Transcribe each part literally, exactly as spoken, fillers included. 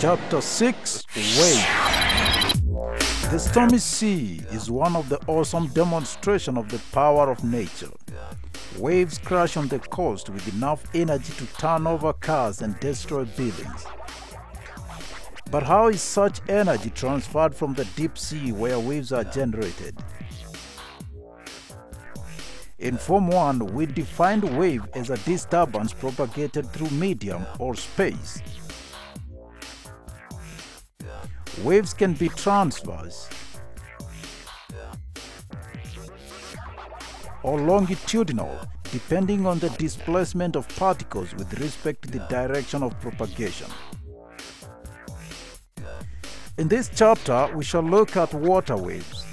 Chapter six, Wave. The stormy sea is one of the awesome demonstrations of the power of nature. Waves crash on the coast with enough energy to turn over cars and destroy buildings. But how is such energy transferred from the deep sea where waves are generated? In Form one, we defined wave as a disturbance propagated through medium or space. Waves can be transverse or longitudinal, depending on the displacement of particles with respect to the direction of propagation. In this chapter, we shall look at water waves,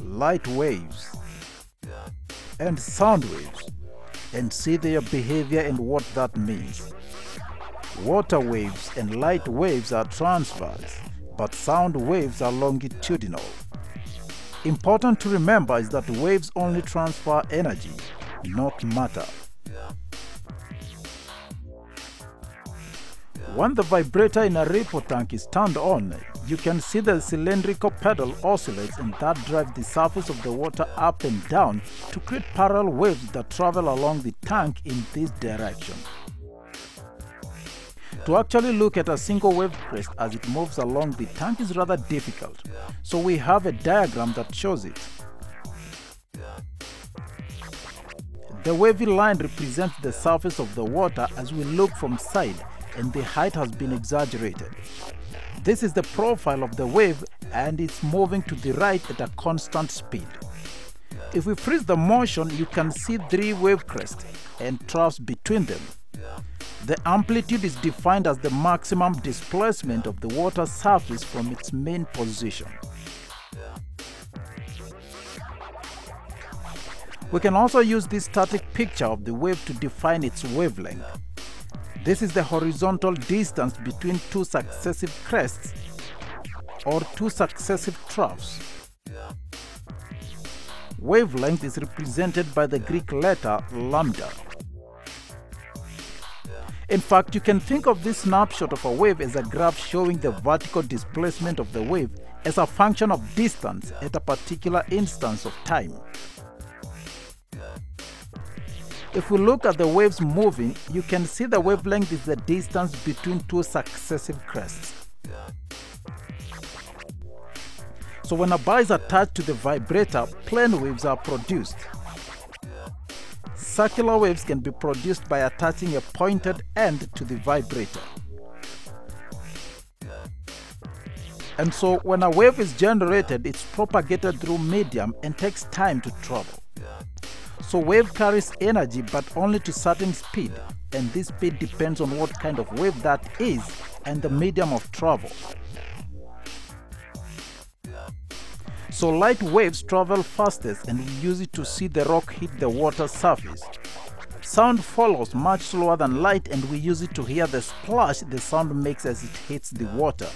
light waves, and sound waves, and see their behavior and what that means. Water waves and light waves are transverse, but sound waves are longitudinal. Important to remember is that waves only transfer energy, not matter. When the vibrator in a ripple tank is turned on, you can see the cylindrical pedal oscillates, and that drives the surface of the water up and down to create parallel waves that travel along the tank in this direction. To actually look at a single wave crest as it moves along the tank is rather difficult, so we have a diagram that shows it. The wavy line represents the surface of the water as we look from side, and the height has been exaggerated. This is the profile of the wave, and it's moving to the right at a constant speed. If we freeze the motion, you can see three wave crests and troughs between them. The amplitude is defined as the maximum displacement of the water surface from its main position. We can also use this static picture of the wave to define its wavelength. This is the horizontal distance between two successive crests or two successive troughs. Wavelength is represented by the Greek letter lambda. In fact, you can think of this snapshot of a wave as a graph showing the vertical displacement of the wave as a function of distance at a particular instance of time. If we look at the waves moving, you can see the wavelength is the distance between two successive crests. So when a bar is attached to the vibrator, plane waves are produced. Circular waves can be produced by attaching a pointed end to the vibrator. And so when a wave is generated, it's propagated through medium and takes time to travel. So wave carries energy, but only to certain speed, and this speed depends on what kind of wave that is and the medium of travel. So light waves travel fastest, and we use it to see the rock hit the water surface. Sound follows much slower than light, and we use it to hear the splash the sound makes as it hits the water.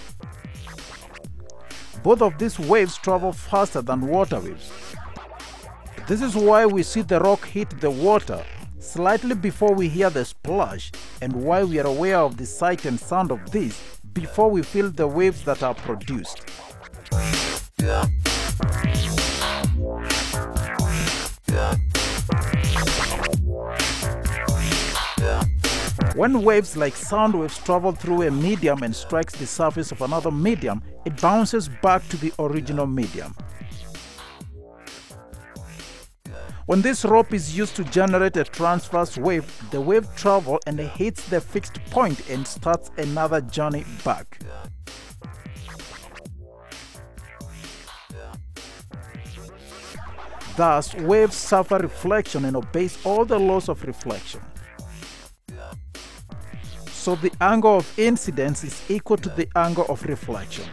Both of these waves travel faster than water waves. This is why we see the rock hit the water slightly before we hear the splash, and why we are aware of the sight and sound of this before we feel the waves that are produced. When waves like sound waves travel through a medium and strikes the surface of another medium, it bounces back to the original medium. When this rope is used to generate a transverse wave, the wave travels and hits the fixed point and starts another journey back. Thus, waves suffer reflection and obey all the laws of reflection. So the angle of incidence is equal to the angle of reflection.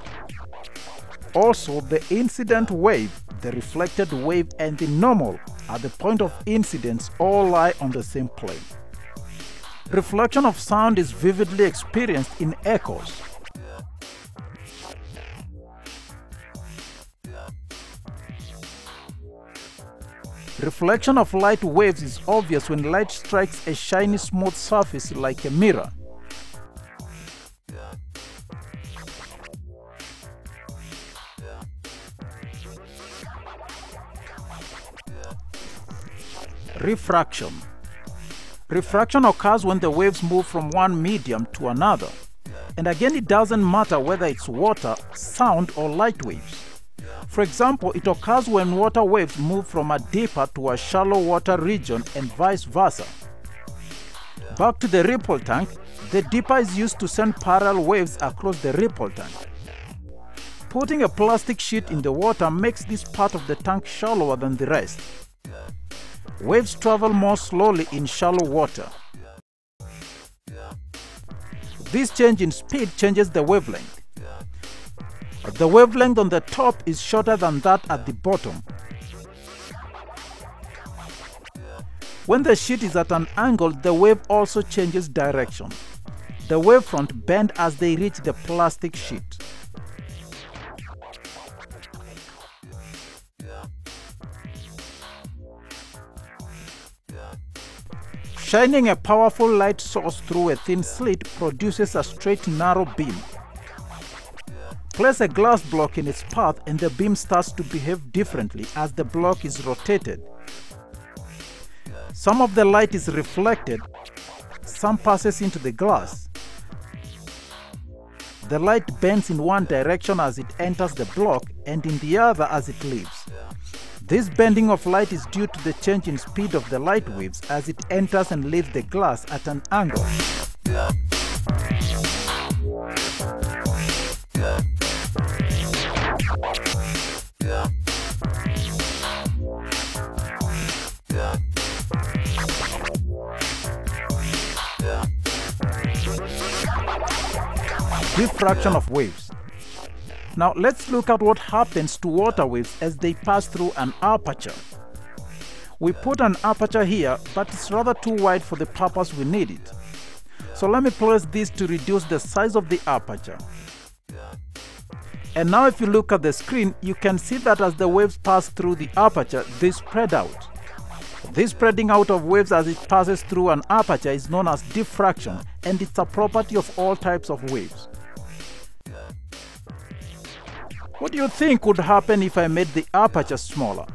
Also, the incident wave, the reflected wave, and the normal at the point of incidence all lie on the same plane. Reflection of sound is vividly experienced in echoes. Reflection of light waves is obvious when light strikes a shiny smooth surface like a mirror. Refraction. Refraction occurs when the waves move from one medium to another. And again, it doesn't matter whether it's water, sound, or light waves. For example, it occurs when water waves move from a deeper to a shallow water region and vice versa. Back to the ripple tank, the dipper is used to send parallel waves across the ripple tank. Putting a plastic sheet in the water makes this part of the tank shallower than the rest. Waves travel more slowly in shallow water. This change in speed changes the wavelength. The wavelength on the top is shorter than that at the bottom. When the sheet is at an angle, the wave also changes direction. The wavefront bend as they reach the plastic sheet. Shining a powerful light source through a thin slit produces a straight, narrow beam. Place a glass block in its path and the beam starts to behave differently as the block is rotated. Some of the light is reflected, some passes into the glass. The light bends in one direction as it enters the block and in the other as it leaves. This bending of light is due to the change in speed of the light waves as it enters and leaves the glass at an angle. Diffraction of waves. Now let's look at what happens to water waves as they pass through an aperture. We put an aperture here, but it's rather too wide for the purpose we need it. So let me place this to reduce the size of the aperture. And now if you look at the screen, you can see that as the waves pass through the aperture, they spread out. This spreading out of waves as it passes through an aperture is known as diffraction, and it's a property of all types of waves. What do you think would happen if I made the aperture smaller?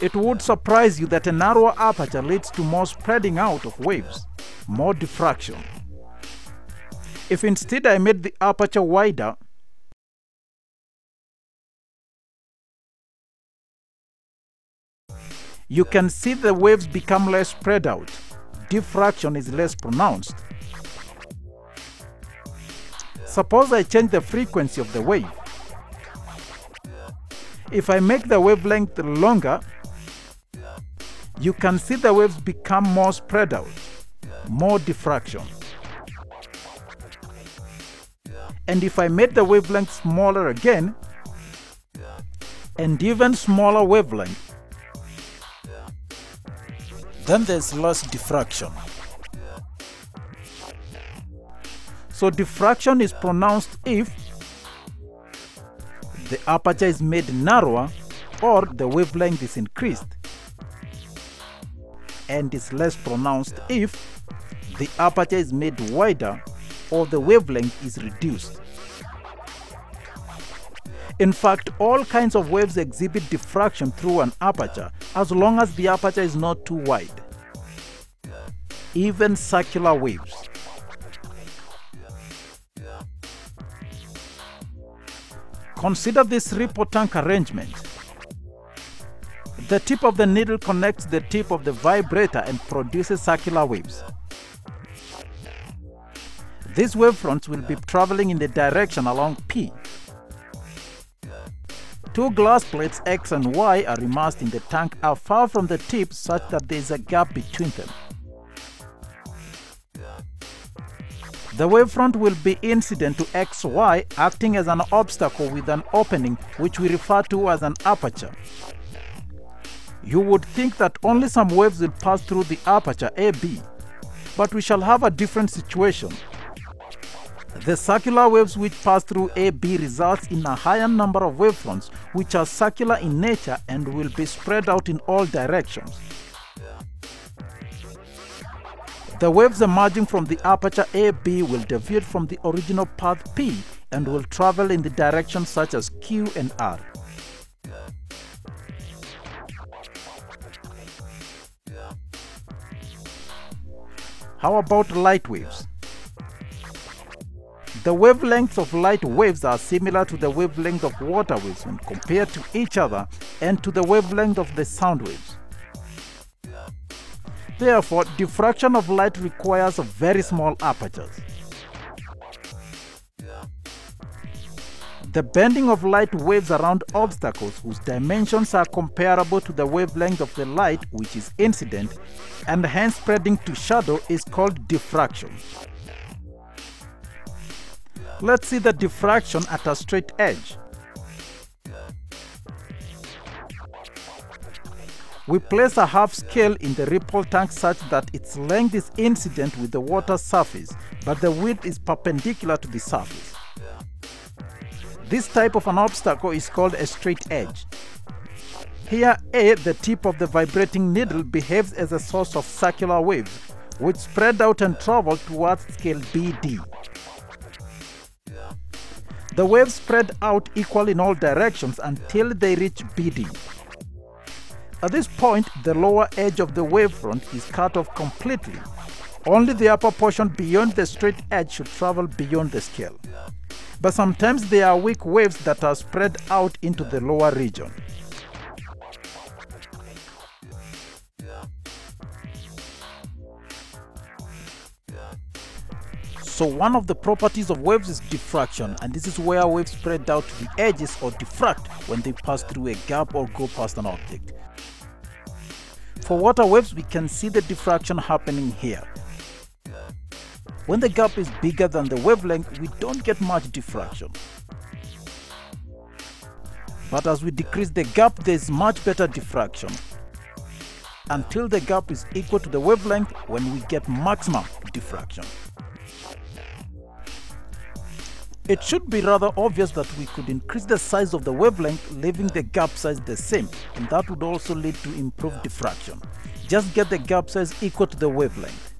It would surprise you that a narrower aperture leads to more spreading out of waves, more diffraction. If instead I made the aperture wider, you can see the waves become less spread out. Diffraction is less pronounced. Suppose I change the frequency of the wave. If I make the wavelength longer, you can see the waves become more spread out, more diffraction. And if I made the wavelength smaller again, and even smaller wavelength, then there's less diffraction. So diffraction is pronounced if the aperture is made narrower or the wavelength is increased, and is less pronounced if the aperture is made wider or the wavelength is reduced. In fact, all kinds of waves exhibit diffraction through an aperture, as long as the aperture is not too wide. Even circular waves. Consider this ripple tank arrangement. The tip of the needle connects the tip of the vibrator and produces circular waves. These wavefronts will be traveling in the direction along P. Two glass plates X and Y are immersed in the tank are far from the tip such that there is a gap between them. The wavefront will be incident to X Y, acting as an obstacle with an opening which we refer to as an aperture. You would think that only some waves will pass through the aperture A B, but we shall have a different situation. The circular waves which pass through A B results in a higher number of wavefronts which are circular in nature and will be spread out in all directions. The waves emerging from the aperture A B will deviate from the original path P and will travel in the directions such as Q and R. How about light waves? The wavelengths of light waves are similar to the wavelength of water waves when compared to each other and to the wavelength of the sound waves. Therefore, diffraction of light requires very small apertures. The bending of light waves around obstacles whose dimensions are comparable to the wavelength of the light which is incident and hence spreading to shadow is called diffraction. Let's see the diffraction at a straight edge. We place a half scale in the ripple tank such that its length is incident with the water surface, but the width is perpendicular to the surface. This type of an obstacle is called a straight edge. Here A, the tip of the vibrating needle, behaves as a source of circular waves, which spread out and travel towards scale B D. The waves spread out equally in all directions until they reach B D. At this point, the lower edge of the wavefront is cut off completely. Only the upper portion beyond the straight edge should travel beyond the scale. But sometimes there are weak waves that are spread out into the lower region. So one of the properties of waves is diffraction, and this is where waves spread out to the edges or diffract when they pass through a gap or go past an object. For water waves, we can see the diffraction happening here. When the gap is bigger than the wavelength, we don't get much diffraction. But as we decrease the gap, there is much better diffraction. Until the gap is equal to the wavelength, when we get maximum diffraction. It should be rather obvious that we could increase the size of the wavelength, leaving the gap size the same, and that would also lead to improved diffraction. Just get the gap size equal to the wavelength.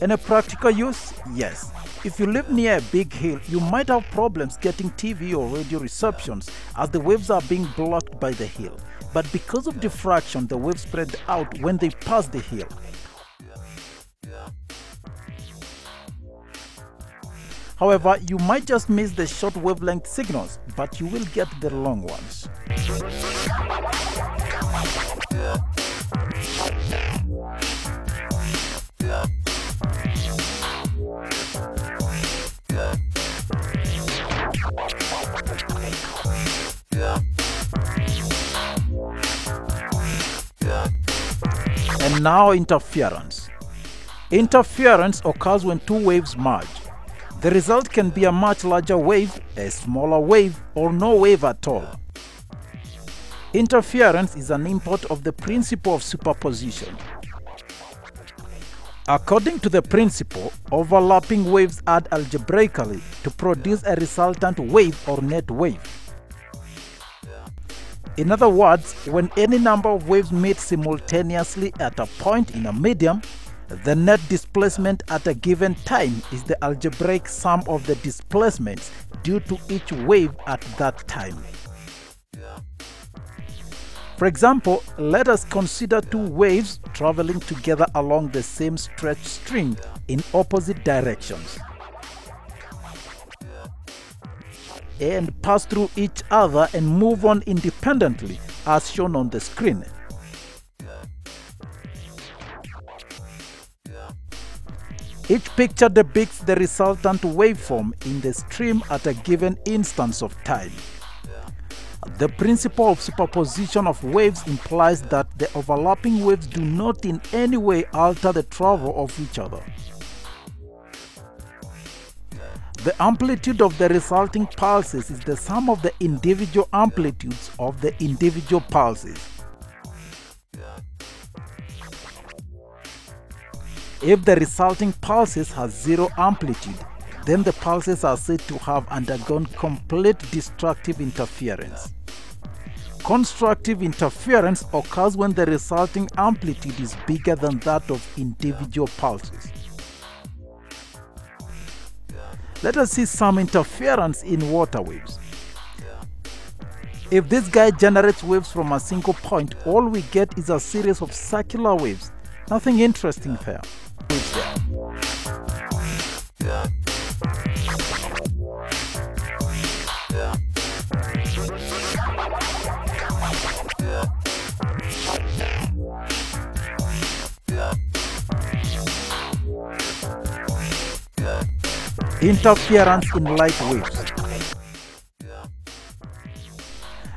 And a practical use? Yes. If you live near a big hill, you might have problems getting T V or radio receptions as the waves are being blocked by the hill. But because of diffraction, the waves spread out when they pass the hill. However, you might just miss the short wavelength signals, but you will get the long ones. And now interference. Interference occurs when two waves merge. The result can be a much larger wave, a smaller wave, or no wave at all. Interference is an import of the principle of superposition. According to the principle, overlapping waves add algebraically to produce a resultant wave or net wave. In other words, when any number of waves meet simultaneously at a point in a medium, the net displacement at a given time is the algebraic sum of the displacements due to each wave at that time. For example, let us consider two waves traveling together along the same stretched string in opposite directions and pass through each other and move on independently as shown on the screen. Each picture depicts the resultant waveform in the stream at a given instance of time. The principle of superposition of waves implies that the overlapping waves do not in any way alter the travel of each other. The amplitude of the resulting pulses is the sum of the individual amplitudes of the individual pulses. If the resulting pulses has zero amplitude, then the pulses are said to have undergone complete destructive interference. Constructive interference occurs when the resulting amplitude is bigger than that of individual pulses. let us see some interference in water waves. If this guy generates waves from a single point, all we get is a series of circular waves. Nothing interesting there. Interference in light waves.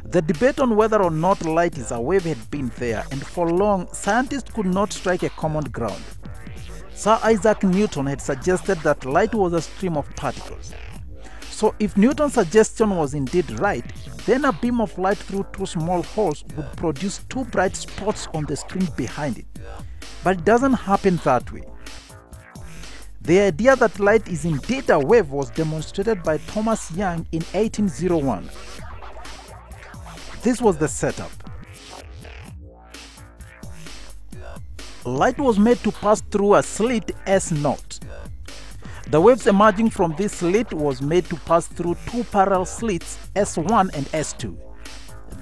The debate on whether or not light is a wave had been there, and for long, scientists could not strike a common ground. Sir Isaac Newton had suggested that light was a stream of particles. So if Newton's suggestion was indeed right, then a beam of light through two small holes would produce two bright spots on the screen behind it. But it doesn't happen that way. The idea that light is indeed a wave was demonstrated by Thomas Young in eighteen oh one. This was the setup. Light was made to pass through a slit S naught. The waves emerging from this slit was made to pass through two parallel slits S one and S two.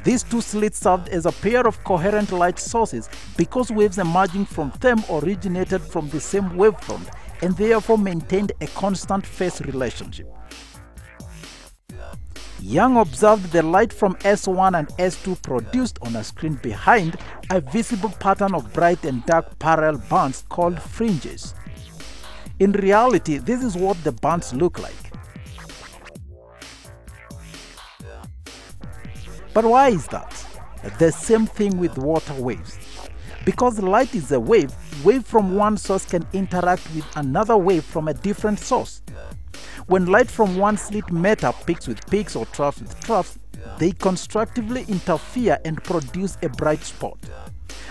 These two slits served as a pair of coherent light sources because waves emerging from them originated from the same wavefront, and therefore maintained a constant phase relationship. Young observed the light from S one and S two produced on a screen behind a visible pattern of bright and dark parallel bands called fringes. In reality, this is what the bands look like. But why is that? The same thing with water waves. Because light is a wave, wave from one source can interact with another wave from a different source. When light from one slit met up peaks with peaks or troughs with troughs, they constructively interfere and produce a bright spot.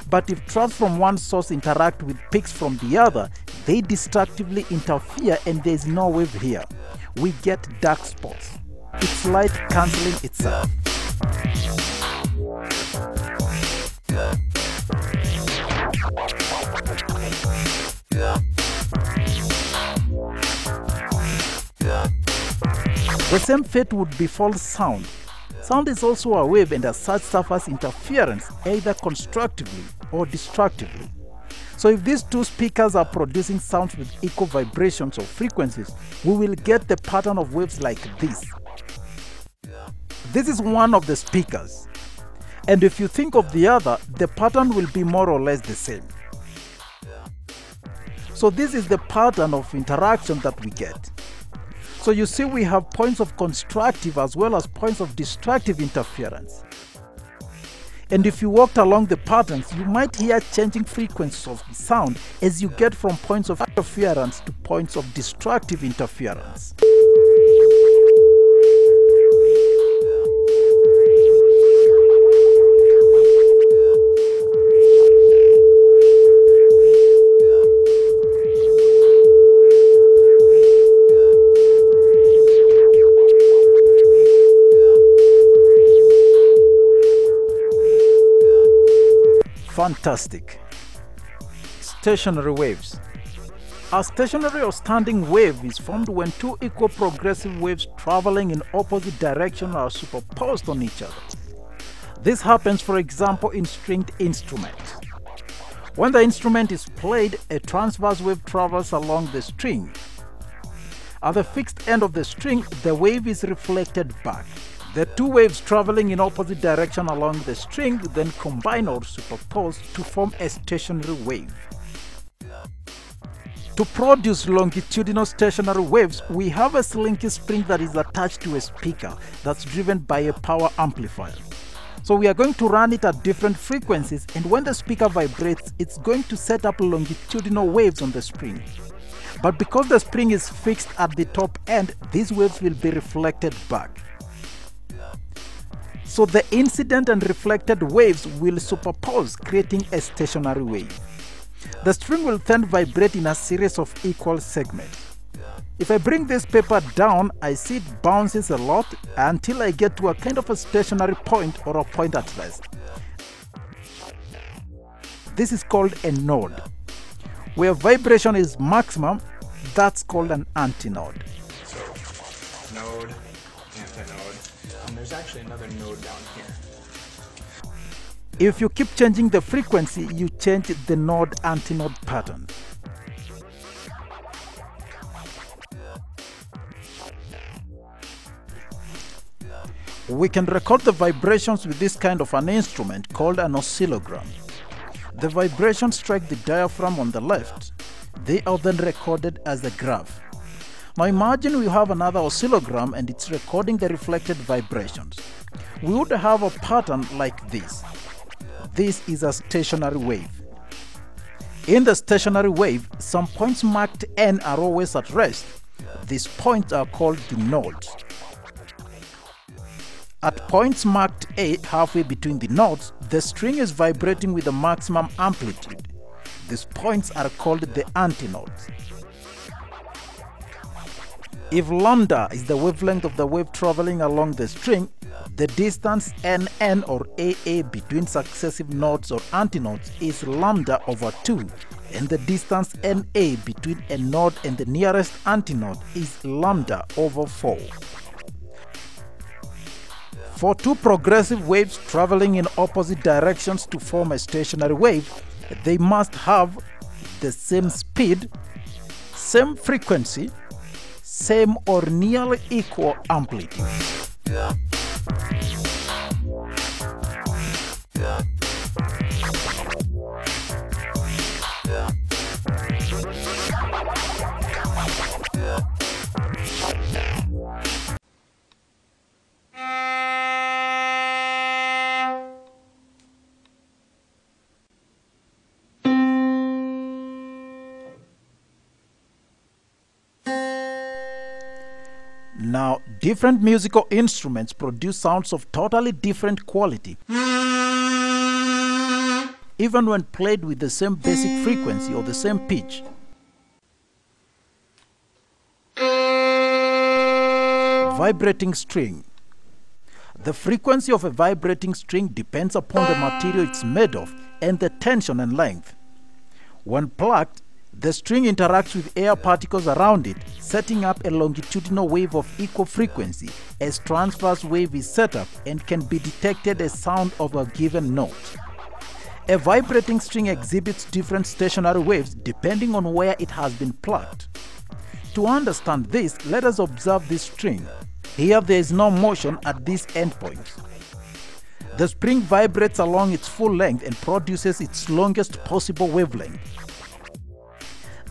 But if troughs from one source interact with peaks from the other, they destructively interfere and there is no wave here. We get dark spots. It's light cancelling itself. The same fate would befall sound. Sound is also a wave and as such suffers interference either constructively or destructively. So if these two speakers are producing sounds with equal vibrations or frequencies, we will get the pattern of waves like this. This is one of the speakers. And if you think of the other, the pattern will be more or less the same. So this is the pattern of interaction that we get. So you see, we have points of constructive as well as points of destructive interference. And if you walked along the patterns, you might hear changing frequencies of sound as you get from points of interference to points of destructive interference. Fantastic. Stationary waves. A stationary or standing wave is formed when two equal progressive waves traveling in opposite directions are superposed on each other. This happens, for example, in stringed instruments. When the instrument is played, a transverse wave travels along the string. At the fixed end of the string, the wave is reflected back. The two waves traveling in opposite direction along the string then combine or superpose to form a stationary wave. To produce longitudinal stationary waves, we have a slinky spring that is attached to a speaker that's driven by a power amplifier. So we are going to run it at different frequencies, and when the speaker vibrates, it's going to set up longitudinal waves on the spring. But because the spring is fixed at the top end, these waves will be reflected back. So the incident and reflected waves will superpose, creating a stationary wave. The string will then vibrate in a series of equal segments. If I bring this paper down, I see it bounces a lot until I get to a kind of a stationary point or a point at rest. This is called a node. Where vibration is maximum, that's called an antinode. node, antinode, and there's actually another node down here. If you keep changing the frequency, you change the node-antinode pattern. We can record the vibrations with this kind of an instrument called an oscillogram. The vibrations strike the diaphragm on the left. They are then recorded as a graph. Now imagine we have another oscillogram and it's recording the reflected vibrations. We would have a pattern like this. This is a stationary wave. In the stationary wave, some points marked N are always at rest. These points are called the nodes. At points marked A, halfway between the nodes, the string is vibrating with the maximum amplitude. These points are called the antinodes. If lambda is the wavelength of the wave traveling along the string, the distance N N or A A between successive nodes or antinodes is lambda over two, and the distance N A between a node and the nearest antinode is lambda over four. For two progressive waves traveling in opposite directions to form a stationary wave, they must have the same speed, same frequency, same or nearly equal amplitude. Now, different musical instruments produce sounds of totally different quality, even when played with the same basic frequency or the same pitch. Vibrating string. The frequency of a vibrating string depends upon the material it's made of and the tension and length. When plucked, the string interacts with air particles around it, setting up a longitudinal wave of equal frequency, as transverse wave is set up and can be detected as sound of a given note. A vibrating string exhibits different stationary waves depending on where it has been plucked. To understand this, let us observe this string. Here there is no motion at these endpoints. The string vibrates along its full length and produces its longest possible wavelength.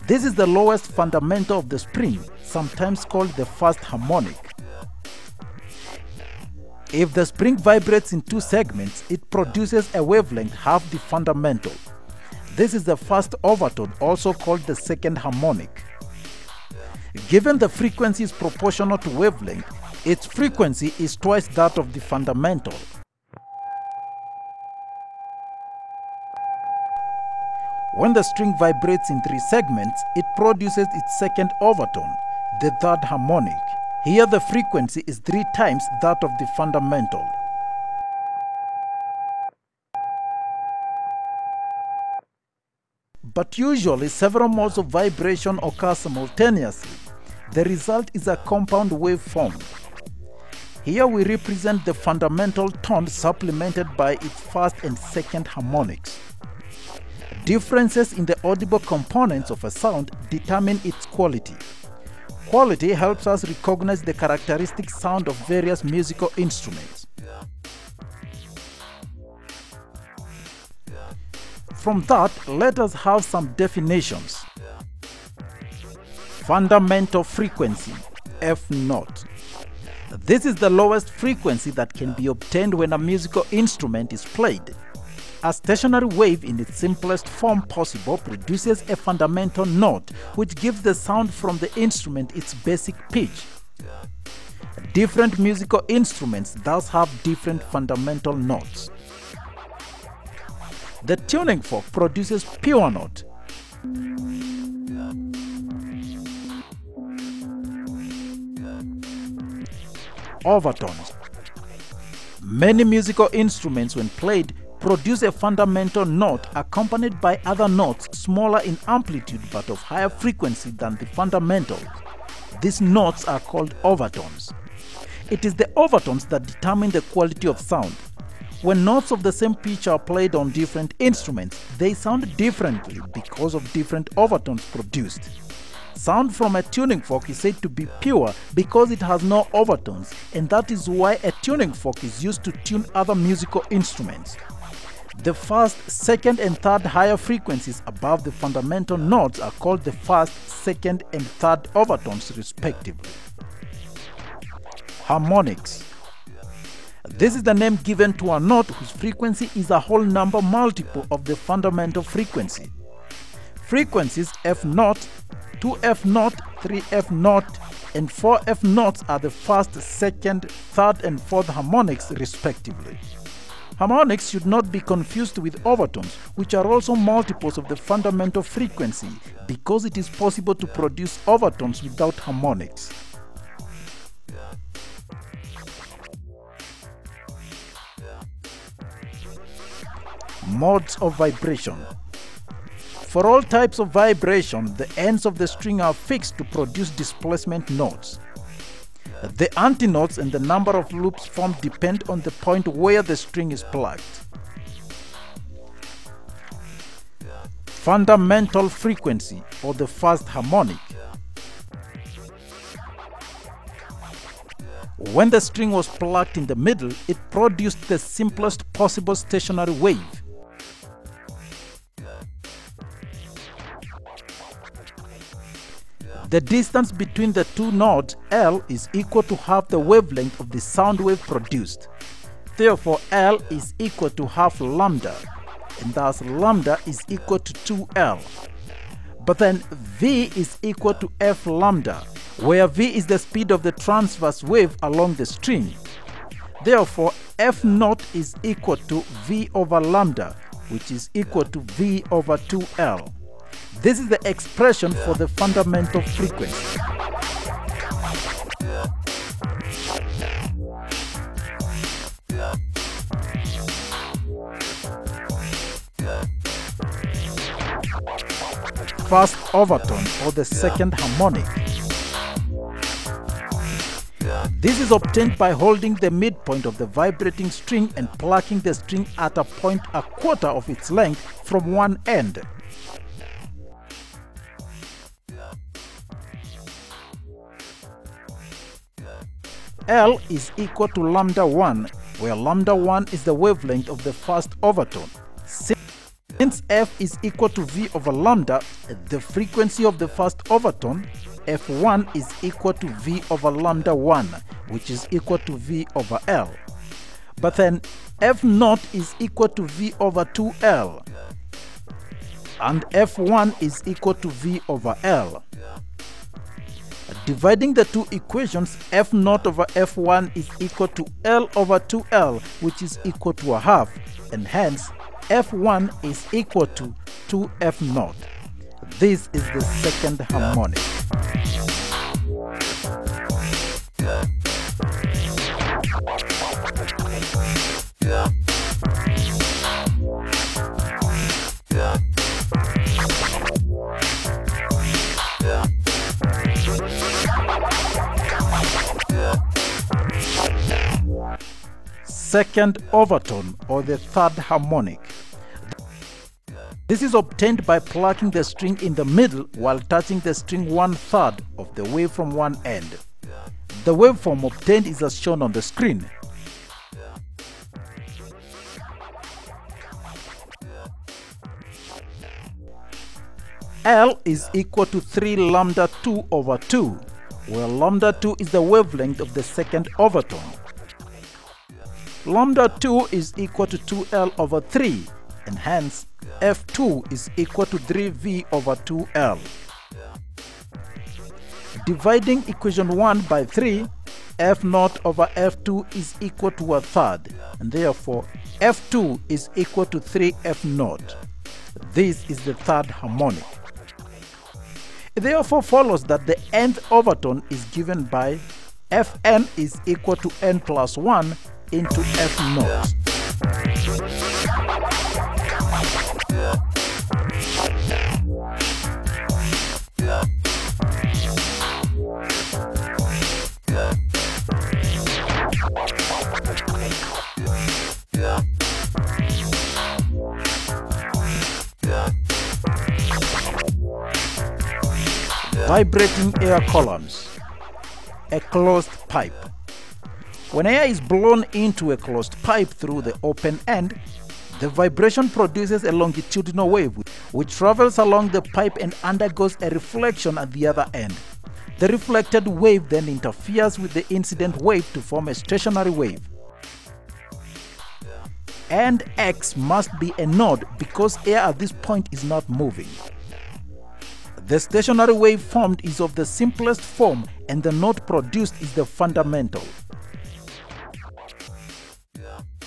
This is the lowest fundamental of the string, sometimes called the first harmonic. If the string vibrates in two segments, it produces a wavelength half the fundamental. This is the first overtone, also called the second harmonic. Given the frequency is proportional to wavelength, its frequency is twice that of the fundamental. When the string vibrates in three segments, it produces its second overtone, the third harmonic. Here the frequency is three times that of the fundamental. But usually several modes of vibration occur simultaneously. The result is a compound waveform. Here we represent the fundamental tone supplemented by its first and second harmonics. Differences in the audible components of a sound determine its quality. Quality helps us recognize the characteristic sound of various musical instruments. From that, let us have some definitions. Fundamental frequency, F zero. This is the lowest frequency that can be obtained when a musical instrument is played. A stationary wave in its simplest form possible produces a fundamental note which gives the sound from the instrument its basic pitch. Different musical instruments thus have different fundamental notes. The tuning fork produces pure note. Overtones. Many musical instruments when played produce a fundamental note accompanied by other notes smaller in amplitude but of higher frequency than the fundamental. These notes are called overtones. It is the overtones that determine the quality of sound. When notes of the same pitch are played on different instruments, they sound differently because of different overtones produced. Sound from a tuning fork is said to be pure because it has no overtones, and that is why a tuning fork is used to tune other musical instruments. The first, second, and third higher frequencies above the fundamental notes are called the first, second, and third overtones respectively. Harmonics. This is the name given to a note whose frequency is a whole number multiple of the fundamental frequency. Frequencies F zero, two F zero, three F zero, and four F zeros are the first, second, third, and fourth harmonics respectively. Harmonics should not be confused with overtones, which are also multiples of the fundamental frequency, because it is possible to produce overtones without harmonics. Modes of vibration. For all types of vibration, the ends of the string are fixed to produce displacement notes. The antinodes and the number of loops formed depend on the point where the string is plugged. Fundamental frequency, or the first harmonic. When the string was plucked in the middle, it produced the simplest possible stationary wave. The distance between the two nodes, L, is equal to half the wavelength of the sound wave produced. Therefore, L is equal to half lambda, and thus lambda is equal to two L. But then V is equal to F lambda, where V is the speed of the transverse wave along the string. Therefore, F zero is equal to V over lambda, which is equal to V over two L. This is the expression for the fundamental frequency. First overtone, or the second harmonic. This is obtained by holding the midpoint of the vibrating string and plucking the string at a point a quarter of its length from one end. L is equal to lambda one, where lambda one is the wavelength of the first overtone. Since F is equal to V over lambda, the frequency of the first overtone, F one, is equal to V over lambda one, which is equal to V over L. But then F zero is equal to V over two L, and F one is equal to V over L. Dividing the two equations, F zero over F one is equal to L over two L, which is equal to a half, and hence F one is equal to two F zero. This is the second harmonic. Second overtone, or the third harmonic. This is obtained by plucking the string in the middle while touching the string one-third of the way from one end. The waveform obtained is as shown on the screen. L is equal to three lambda two over two, where lambda two is the wavelength of the second overtone. Lambda two is equal to two L over three, and hence F two is equal to three V over two L. Dividing equation one by three, F zero over F two is equal to a third, and therefore F two is equal to three F zero. This is the third harmonic. It therefore follows that the nth overtone is given by Fn is equal to n plus one into F zero. Yeah. vibrating air columns, a closed pipe. When air is blown into a closed pipe through the open end, the vibration produces a longitudinal wave which travels along the pipe and undergoes a reflection at the other end. The reflected wave then interferes with the incident wave to form a stationary wave. And X must be a node because air at this point is not moving. The stationary wave formed is of the simplest form and the node produced is the fundamental.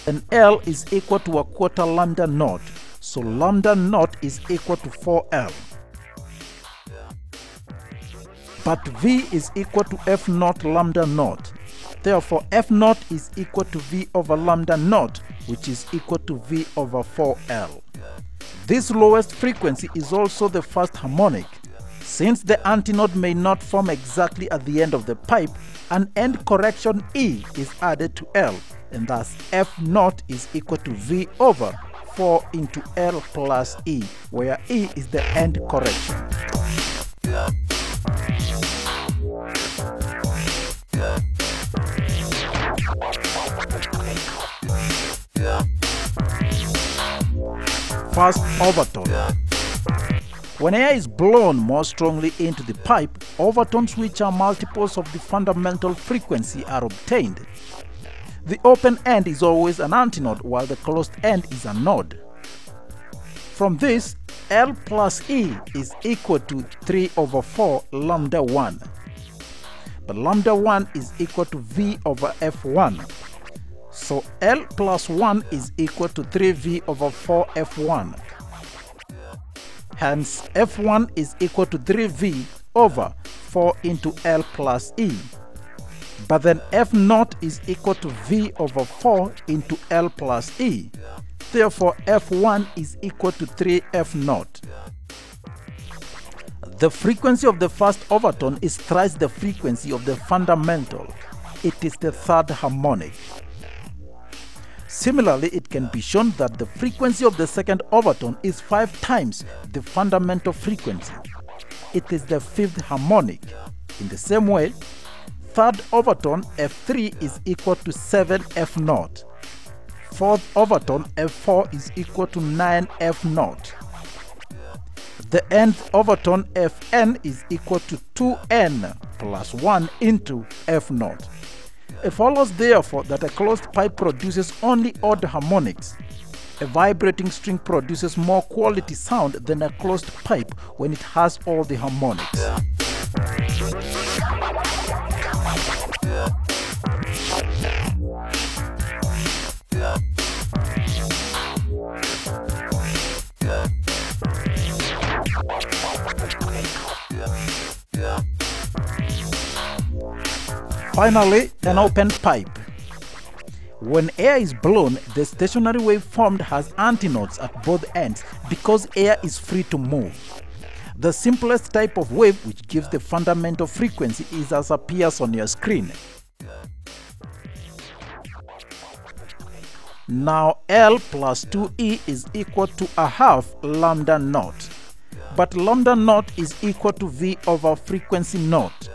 And L is equal to a quarter lambda naught, so lambda naught is equal to four L. But V is equal to F naught lambda naught. Therefore, F naught is equal to V over lambda naught, which is equal to V over four L. This lowest frequency is also the first harmonic. Since the antinode may not form exactly at the end of the pipe, an end correction E is added to L, and thus F naught is equal to V over four into L plus E, where E is the end correction. First overtone. When air is blown more strongly into the pipe, overtones which are multiples of the fundamental frequency are obtained. The open end is always an antinode, while the closed end is a node. From this, L plus E is equal to three over four lambda one. But lambda one is equal to V over F one. So L plus one is equal to three V over four F one. Hence, F one is equal to three V over four into L plus E. But then F naught is equal to V over four into L plus E. Therefore, F one is equal to three F naught. The frequency of the first overtone is thrice the frequency of the fundamental. It is the third harmonic. Similarly, it can be shown that the frequency of the second overtone is five times the fundamental frequency. It is the fifth harmonic. In the same way, third overtone F three is equal to seven F naught. Fourth overtone F four is equal to nine F naught. The nth overtone Fn is equal to two N plus one into F naught. It follows therefore that a closed pipe produces only odd harmonics. A vibrating string produces more quality sound than a closed pipe when it has all the harmonics. Finally, an open pipe. When air is blown, the stationary wave formed has antinodes at both ends because air is free to move. The simplest type of wave which gives the fundamental frequency is as appears on your screen. Now L plus two E is equal to a half lambda naught. But lambda naught is equal to V over frequency naught.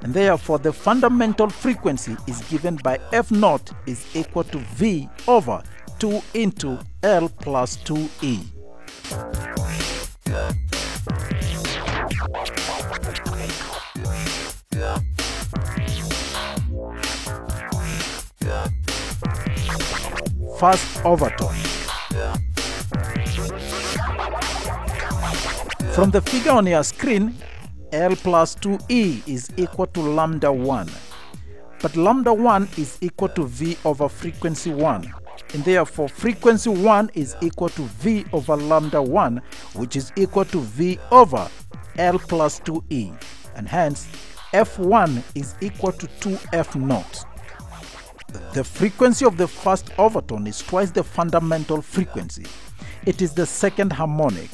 And therefore, the fundamental frequency is given by F naught is equal to V over two into L plus two E. First overtone. From the figure on your screen, L plus two E is equal to lambda one. But lambda one is equal to V over frequency one. And therefore, frequency one is equal to V over lambda one, which is equal to V over L plus two E. And hence, F one is equal to two F naught. The frequency of the first overtone is twice the fundamental frequency. It is the second harmonic.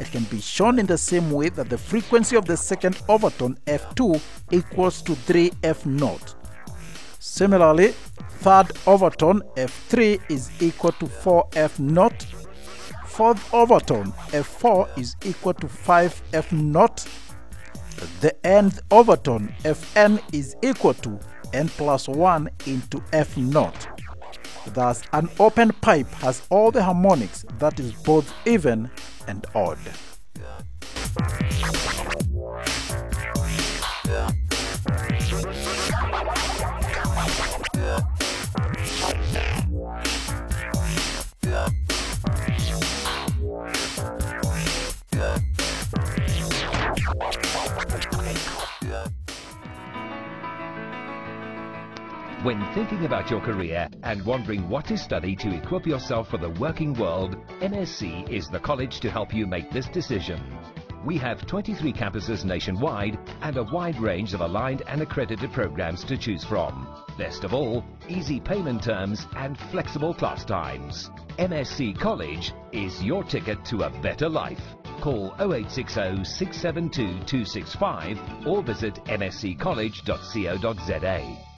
It can be shown in the same way that the frequency of the second overtone F two equals to three F naught. Similarly, third overtone F three is equal to four F naught. Fourth overtone F four is equal to five F naught. the nth overtone Fn is equal to n plus one into F naught. Thus, an open pipe has all the harmonics that is both even and odd. When thinking about your career and wondering what to study to equip yourself for the working world, M S C is the college to help you make this decision. We have twenty-three campuses nationwide and a wide range of aligned and accredited programs to choose from. Best of all, easy payment terms and flexible class times. M S C College is your ticket to a better life. Call oh eight six oh, six seven two, two six five or visit m s c college dot co dot z a.